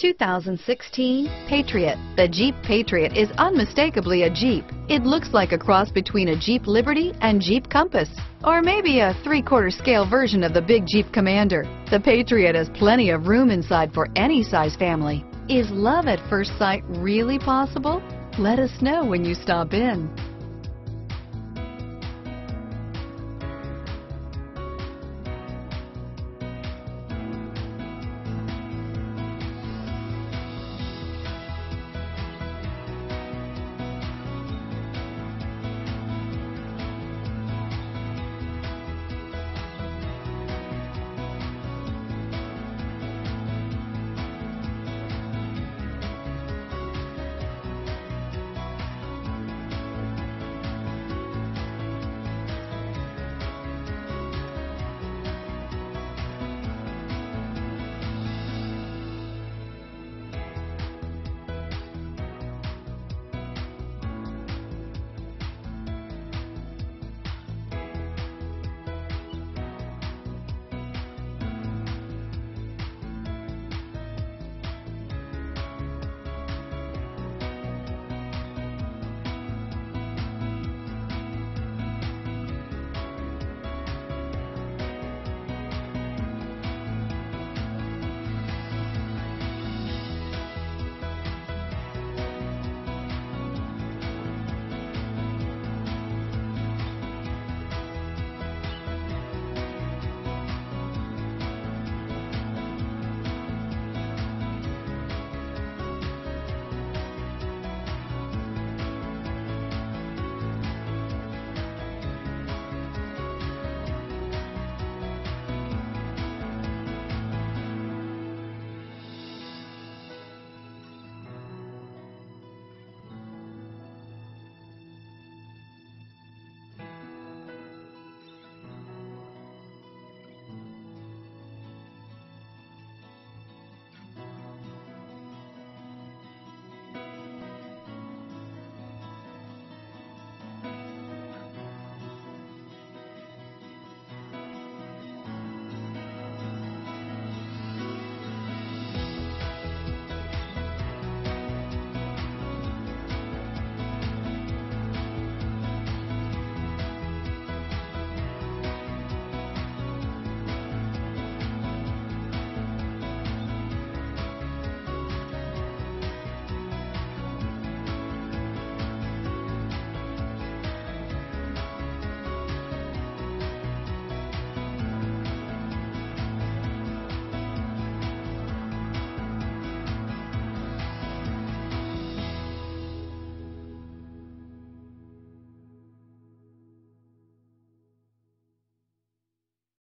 2016 Patriot. The Jeep Patriot is unmistakably a Jeep. It looks like a cross between a Jeep Liberty and Jeep Compass, or maybe a 3/4 scale version of the big Jeep Commander. The Patriot has plenty of room inside for any size family. Is love at first sight really possible? Let us know when you stop in.